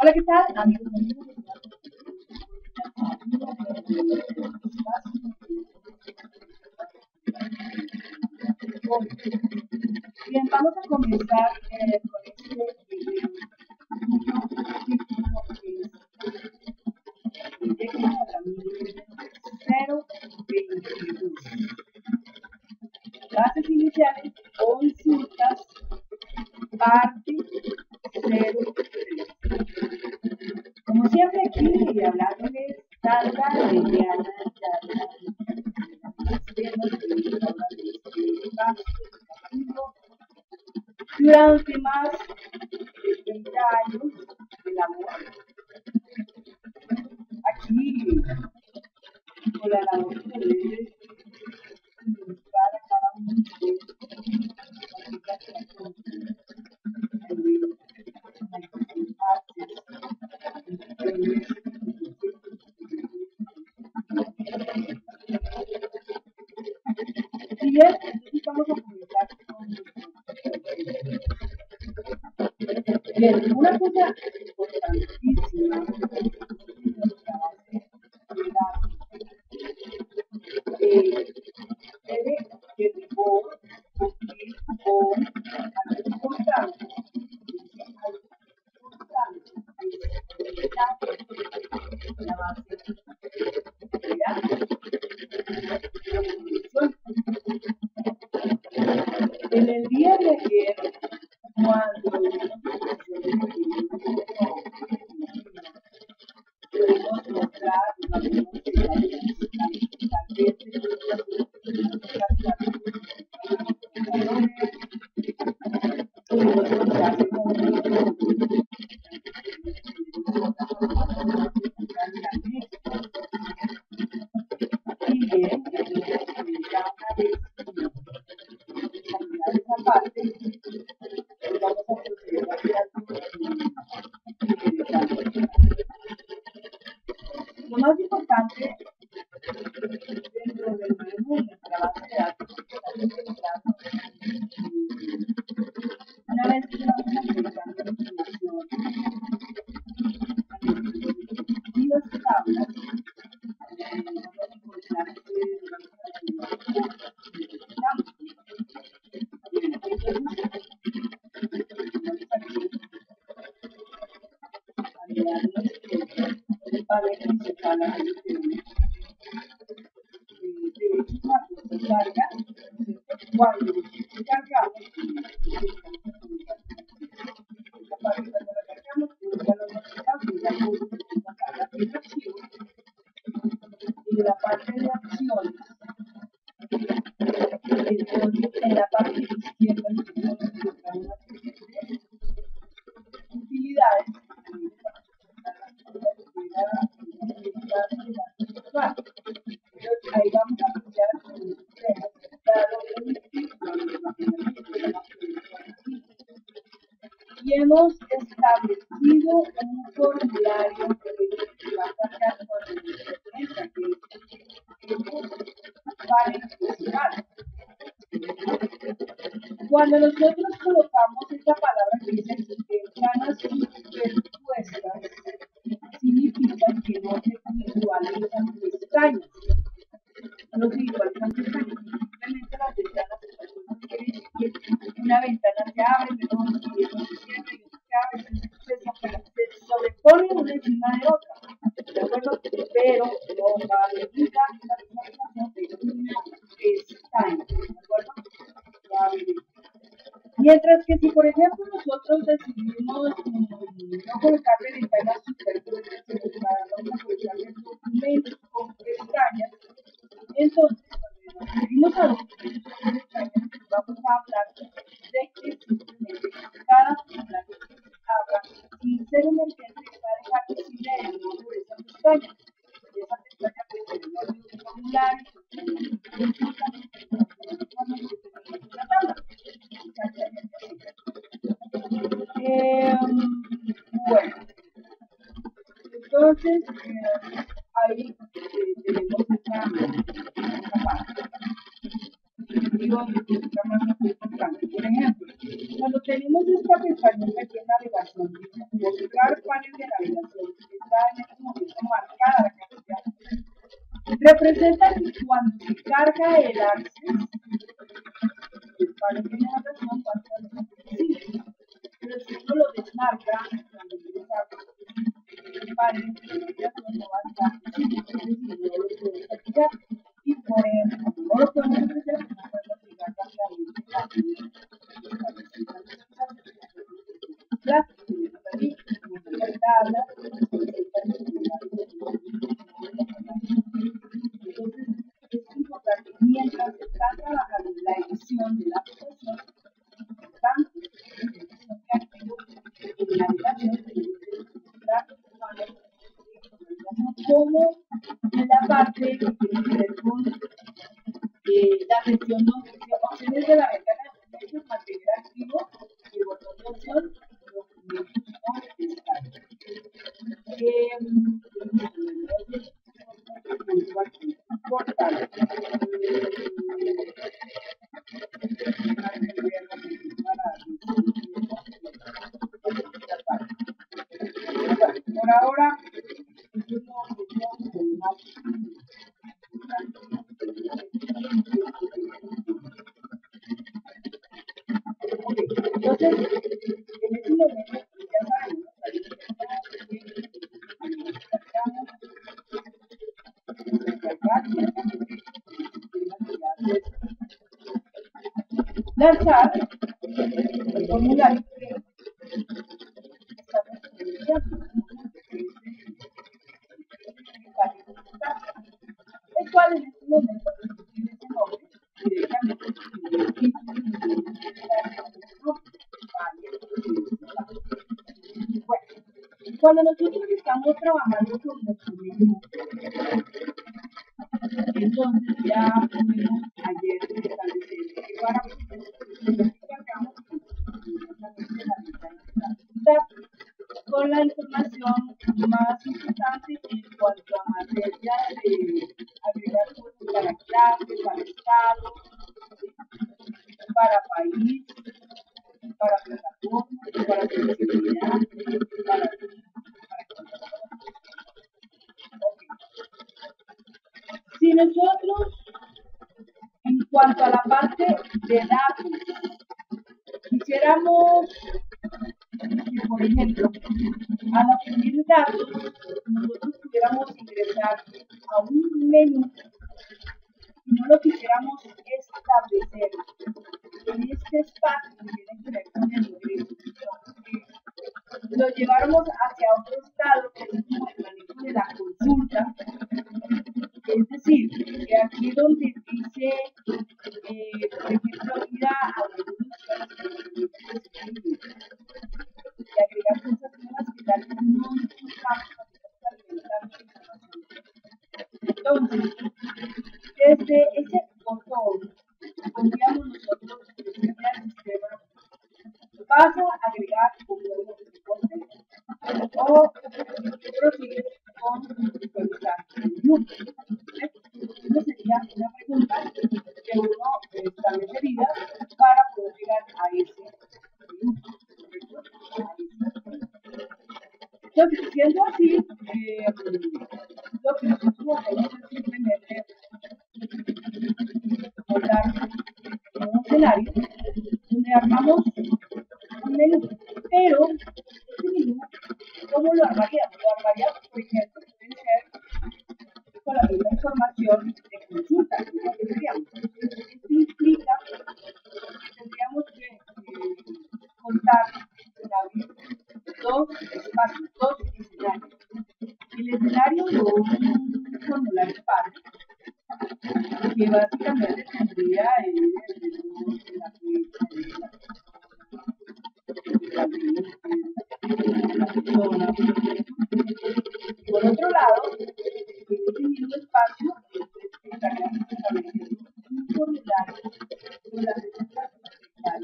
Hola, ¿qué tal? Bien, vamos a comenzar con este video. Bases iniciales, consultas, parte 0.3. Como siempre aquí, hablándoles tarda, mediana, durante más de 30 años del amor. Aquí, con la labor que debe buscar a cada uno de ustedes, y bien, entonces vamos a comenzar con bien, una cosa importantísima. En el día de ayer, cuando podemos mostrar parte, vamos a proceder a hacer algo interesante. Lo más importante dentro del menú de la base de datos es que una vez que vamos agregando información y las tablas, vamos a encontrar cuando cargamos, y de la parte de acciones, entonces en la parte izquierda utilidades, ahí vamos a aplicar y hemos establecido un formulario que va a sacar con el que cuando nosotros colocamos esta palabra que dice ganas y respuestas, significa que no se visualizan pestañas. No se visualizan pestañas, simplemente las ventanas una ventana se abre, pero no se cierra y no se abre, se sobrepone una encima de otra, ¿de acuerdo? Pero no va a venir la visualización de una pestaña, ¿de acuerdo? No va a venir. Mientras que si por ejemplo nosotros decidimos no colocarle ventanas superpuestas, vamos a colocarle documentos con pestañas, entonces cuando nos pedimos a documentos con pestañas, vamos a hablar de que simplemente cada pestaña abra sinceramente va a dejar sin el nombre de esa pestaña. Y esa pestaña puede ser el nombre de un formulario, una tabla. Bueno, entonces ahí tenemos esta parte. Digo, por ejemplo, cuando tenemos esta pestaña aquí en la navegación, mostrar paneles de navegación que está en este momento marcada la cantidad. Representan cuando se carga el Access, el panel de navegación, cuando pero si uno lo desmarca, cuando el panel de navegación no va a estar visible, es decir, no lo podemos aplicar y por eso no lo podemos aplicar, no podemos aplicar la entonces, es importante mientras se está trabajando la edición de la aplicación, tanto en la aplicación como en la parte que tiene que ver con la gestión de opciones de la ventana de documentos, mantener activo el botón de opción documentos no estáticos. Portal. Por ahora, entonces, en este momento, ya saben, lanzar el formulario que estamos utilizando, el cual en este momento tiene ese nombre directamente en el equipo de bueno, cuando nosotros estamos trabajando con nuestro mismo, entonces ya pudimos ayer establecer que para nosotros cargamos con la información más importante en cuanto a materia de agregar cosas para clase, para estado, para país, para plataforma, para flexibilidad, para si nosotros, en cuanto a la parte de datos, quisiéramos que, por ejemplo, al obtener datos, nosotros pudiéramos ingresar a un menú y no lo quisiéramos establecer en este espacio que tiene que ver con el regreso, lo lleváramos hacia otro estado que es como el manejo de la consulta. Es decir, que aquí donde dice, por ejemplo, ir a y agregar cosas nuevas que tal vez no usamos. Entonces, desde ese botón, podríamos nosotros decirle al sistema, vas a agregar un nuevo reporte o prosigues con visualizar el grupo. Esa sería una pregunta que uno establecería para poder llegar a ese grupo. Entonces, siendo así, lo que nosotros hacemos es simplemente montar un escenario donde armamos un menú, pero este menú, ¿cómo lo armaríamos? Lo armaríamos, por ejemplo, puede ser con la misma información de consulta que ya tendríamos. Entonces, esto implica que tendríamos que contar en abrir dos espacios, dos escenarios. El escenario de un formulario par, que básicamente tendría por otro lado, en este mismo espacio estaríamos estableciendo un formulario con las necesidades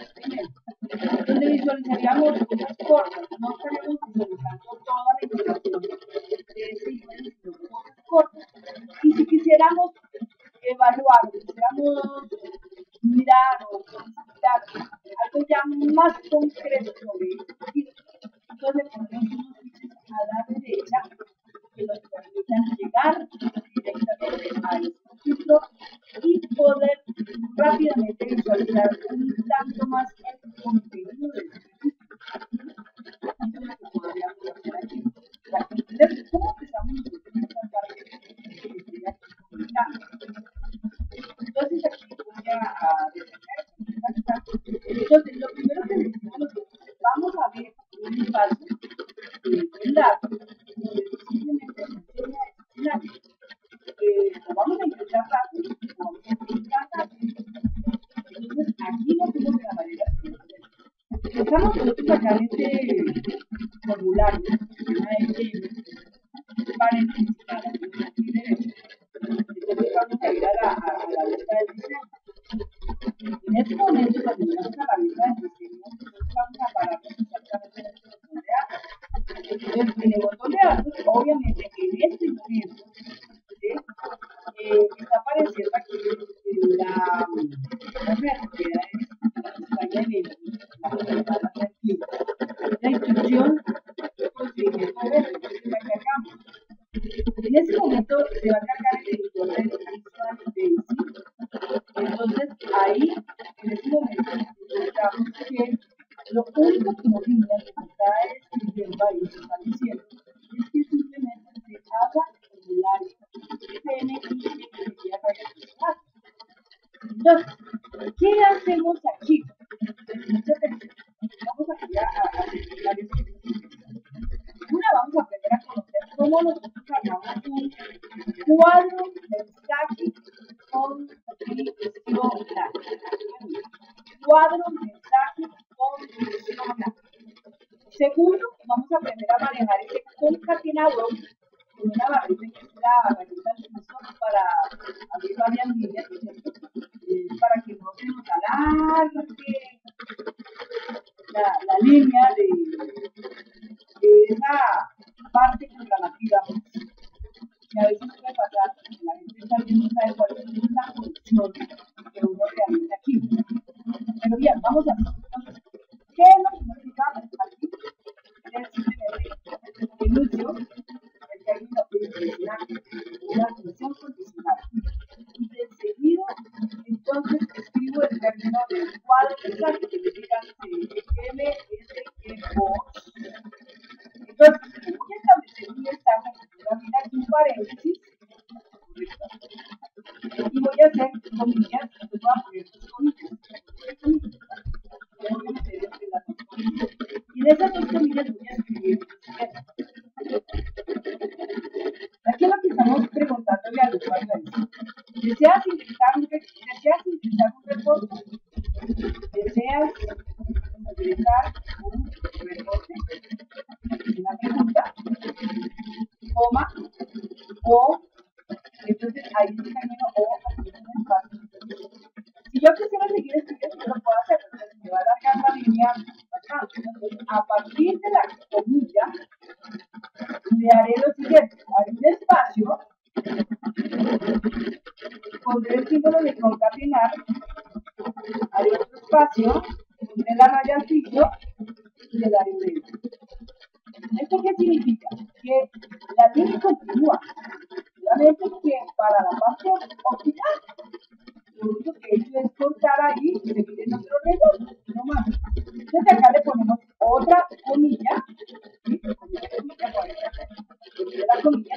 que tenemos, donde visualizaríamos unas cortas, no estaríamos visualizando toda la información de ese ítem, sino cosas cortas. Y si quisiéramos evaluar, quisiéramos mirar o consultar algo ya más concreto sobre a la derecha que nos permitan llegar directamente al circuito y poder rápidamente visualizar un tanto más el contenido del circuito. Podríamos hacer aquí. Para entender cómo empezamos a esta parte que estoy aquí comentando. Entonces, aquí voy a detener. Entonces, lo primero que necesitamos es que vamos a ver un espacio del dato donde simplemente se enseña el dato. Lo vamos a encontrar rápido, lo vamos a encontrar rápido. Entonces, aquí lo hacemos de la manera siguiente. Empezamos nosotros acá en este formulario, para identificar aquí derecho. Entonces, vamos a ir a la vista del diseño. En este momento, cuando llegamos a la vista del diseño, vamos a parar exactamente en el botón de datos. Entonces, en el botón de datos, obviamente, en este momento, está apareciendo aquí la red, que es la pestaña de la instrucción de procedimiento que la cargamos. En ese momento se va a cargar el editor de visual. Entonces, ahí, en ese momento, encontramos que lo único que nos importa es el del país que está diciendo. Es que simplemente se habla en el área. Entonces, ¿qué hacemos aquí? Vamos a crear vamos a aprender a conocer cómo nosotros armamos un cuadro de mensaje con instruccional. Cuadro de mensaje con instruccional. Segundo, vamos a aprender a manejar este concatenador con una barrita que es la barrita de nosotros para abrir varias líneas, por ejemplo, para que no se nos alargue la línea de esa parte programativa que a veces puede pasar porque la gente también no sabe cuál es la función que uno realiza aquí. Pero bien, vamos a ver. Entonces, ¿qué es lo que nos fijamos aquí? Es simplemente el uso del término condicional, una función condicional. Y de seguido, entonces escribo el término del cuadro mensaje que me digan MSO. Entonces, si voy a establecer un mensaje, voy a abrir aquí un paréntesis, y voy a hacer comillas, entonces voy a poner dos comillas. Voy a meter entre las dos comillas. Y en esas dos comillas voy a escribir aquí es lo que estamos preguntándole al usuario. ¿Deseas ingresar un reporte? ¿Deseas ingresar un reporte? Una pregunta, coma, o. Entonces ahí está el término o. Si yo quisiera seguir escribiendo, yo lo puedo hacer, porque me va a alargar la línea bastante. Entonces, a partir de la comilla, le haré lo siguiente: haré un espacio, pondré el símbolo de concatenar, haré otro espacio, pondré la raya al piso y le daré un enter. ¿Esto qué significa? Que la línea continúa. Solamente que para la parte óptica, lo único que he hecho es cortar ahí y seguir en otro reloj, no más. Entonces acá le ponemos otra comilla, ¿sí? La comilla.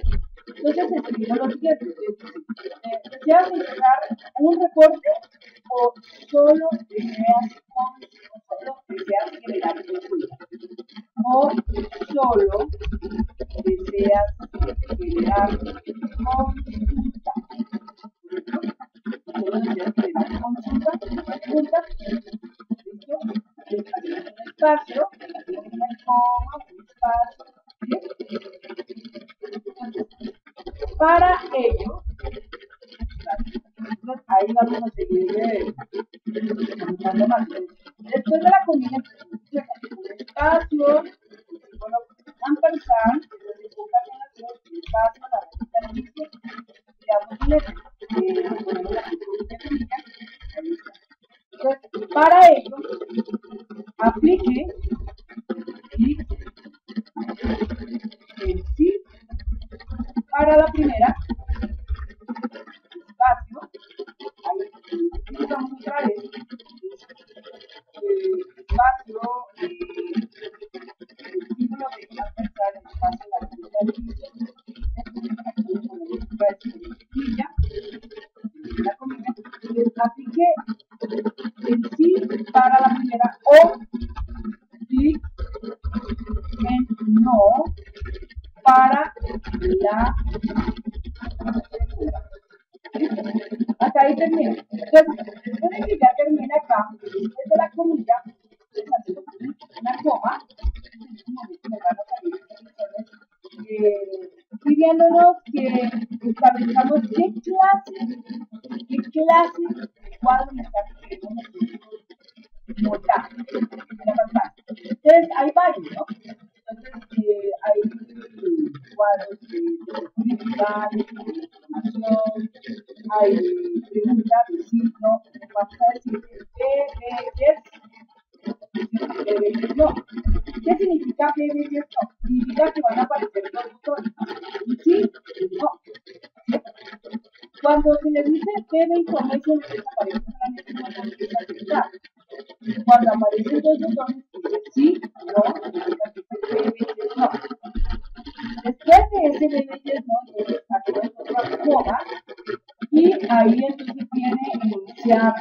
Entonces escribimos lo siguiente: ¿deseas ingresar un reporte o solo deseas generar una cuenta? O solo deseas generar consulta. Solo deseas generar consulta, una pregunta. ¿Listo? Descargamos un espacio, una coma, un espacio. Para ello, ahí vamos a seguir comentando más. Después de la comida, un espacio, bueno, ampersand, entonces un espacio, la receta de listo, le damos ponemos la comida técnica, ahí está. Entonces, para ello, aplique y Es decir, para la primera, espacio, ahí vamos a traer espacio, el título que va a pensar en espacio la comida, así que el sí para la primera o clic en no para la segunda. Hasta ahí termina. Entonces, después de que ya termina acá, después de la comida, les hacemos una coma, nos van a salir pidiéndonos que establezcamos qué clase de cuadro me está pidiendo montar en la pantalla. Entonces hay varios, ¿no? Entonces hay cuadros de publicidad, de información, hay preguntas de signo, vamos a decir DoEvents no. ¿Qué significa DoEvents no? Significa que van a aparecer dos botones. Y sí, y no. Cuando se les dice DoEvents information, aparece solamente una noticia digital. Y cuando aparecen dos botones, dice sí, no, significa que DoEvents no. Después de ese DoEvents no, entonces actúa otra coma. Y ahí entonces viene enunciar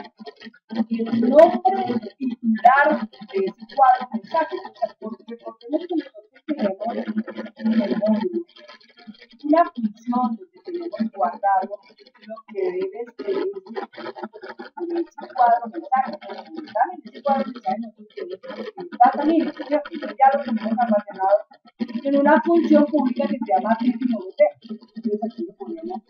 el nombre titular de ese cuadro mensaje, porque nosotros tenemos en el módulo una función donde tenemos guardado lo que debe ser en ese cuadro mensaje. Cuando están en ese cuadro mensaje, nosotros tenemos un data minute, ya lo tenemos almacenado en una función pública que se llama DoEvents. Entonces aquí le ponemos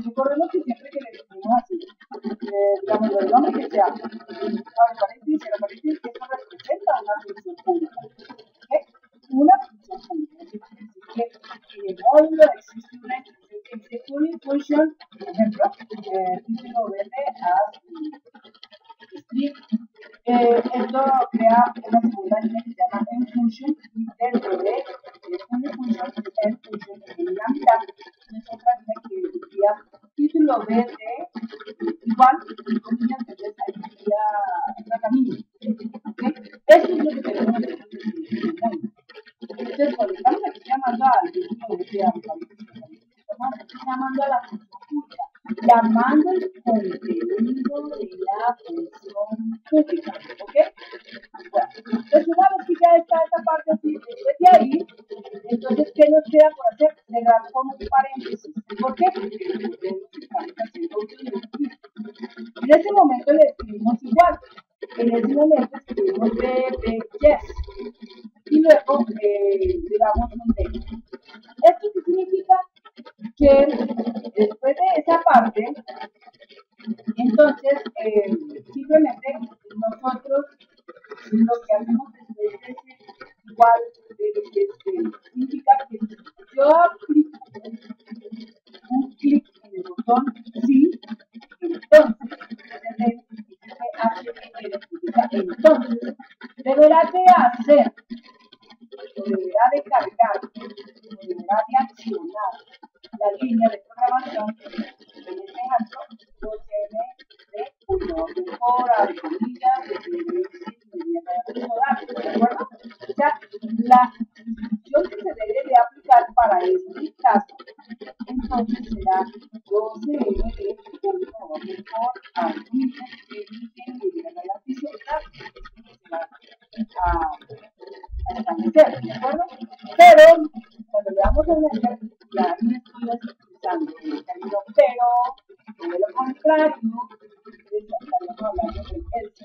recordemos que siempre que le decimos así, digamos, el nombre que sea, paréntesis, esto representa una función pública. Una función pública. Así que en el módulo existe una instrucción que dice function, por ejemplo, título verde as string. Esto crea una segunda línea que se llama function y dentro de function en la mitad es otra línea que diría título verde igual y comillas, entonces ahí diría otra camino. Eso es lo que tenemos en el camino. Entonces cuando estamos aquí llamando al título verde, estamos llamando a la función pública, llamando el contenido de la función pública, ¿ok? Bueno, entonces una vez que ya está esta parte así, después de ahí, entonces, ¿qué nos queda por hacer? Cerrar con un paréntesis. ¿Por qué? Porque entendemos que estamos haciendo un. En ese momento le escribimos igual. En ese momento escribimos yes. Y luego le damos un D. ¿Esto qué significa? Que después de esa parte, entonces simplemente nosotros lo que hacemos después de ese igual significa que yo aplico un clic en el botón sí, entonces deberá de hacer, deberá de cargar, deberá de accionar la línea de programación, en este caso, no tiene de color, de hora, de comida, de horario, ¿de acuerdo? O sea, la instrucción que se debe de aplicar para este caso, entonces será 12 de color, de hora, de comida, de la fisionar, a establecer, ¿de acuerdo? Pero, cuando le damos el enter, ya ahí estoy utilizando el término pero, de lo contrario, estaríamos hablando del else.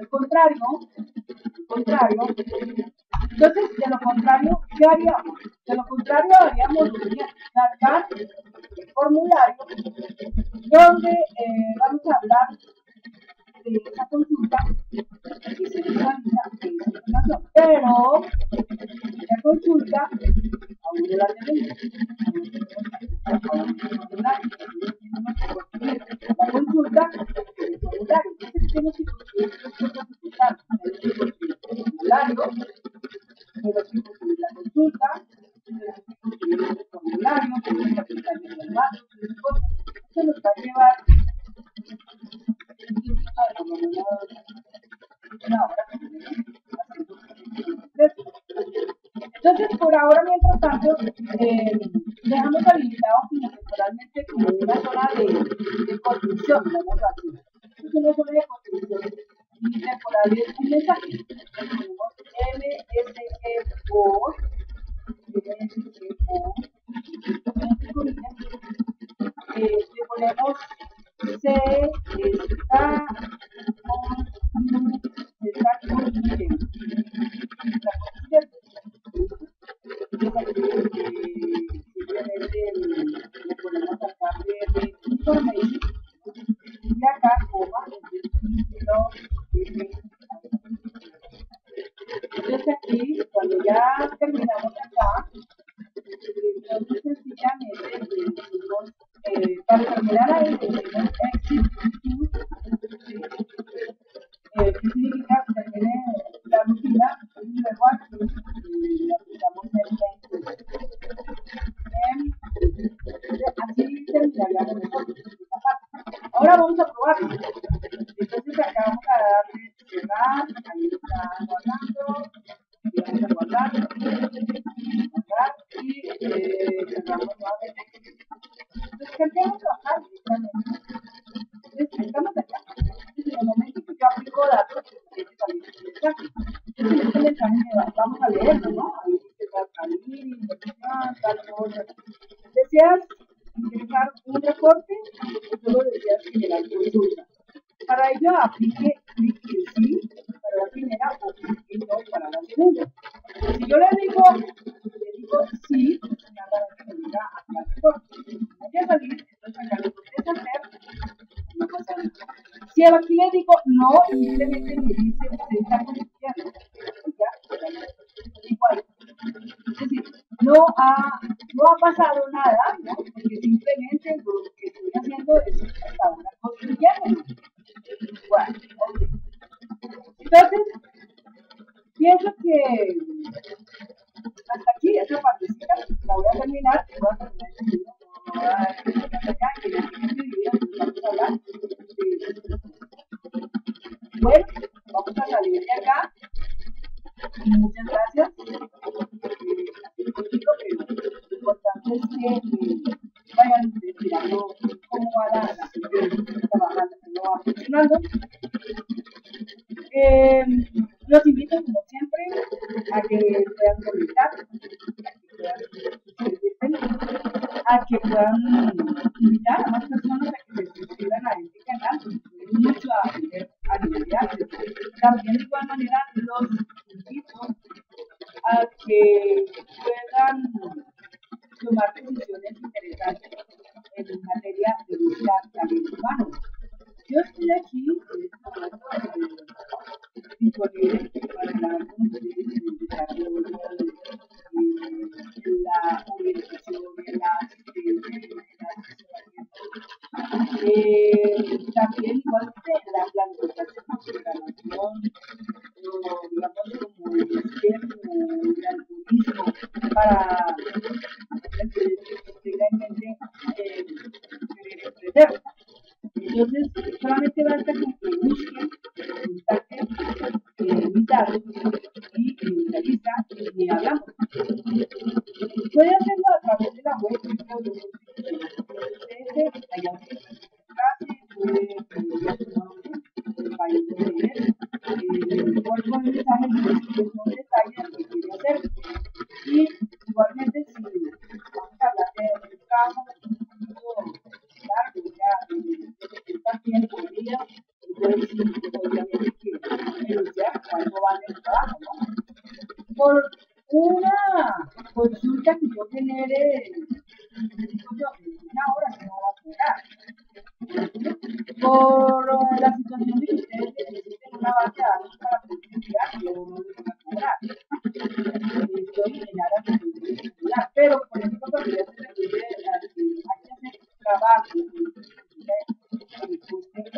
El contrario, entonces, de lo contrario, ¿qué haríamos? De lo contrario, haríamos cargar el formulario donde vamos a hablar de esa consulta y se visualiza esa información. Pero la consulta aún no la tenemos. La consulta es el formulario. Entonces tenemos que construir Entonces, por ahora, mientras tanto, dejamos habilitado fundamentalmente como una zona de construcción, digamos así. Es una zona de construcción y temporal es un mensaje. Tenemos MSFO, le ponemos un día entero,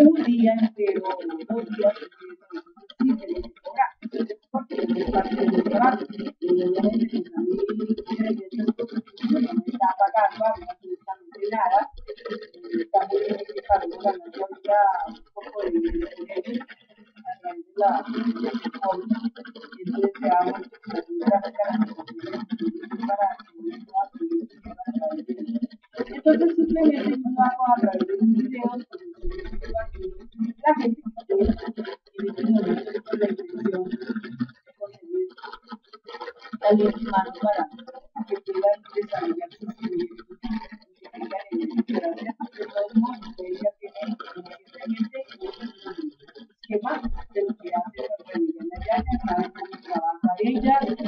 2 días, Entonces simplemente yo lo hago a través de un video con la gente que tiene en este momento con la intención de conseguir talento humano para que puedan desarrollar sus proyectos y que tengan en el interés de todo el mundo. Ella tiene evidentemente un esquema de lo que hace la realidad. Ella sabe cómo trabaja ella.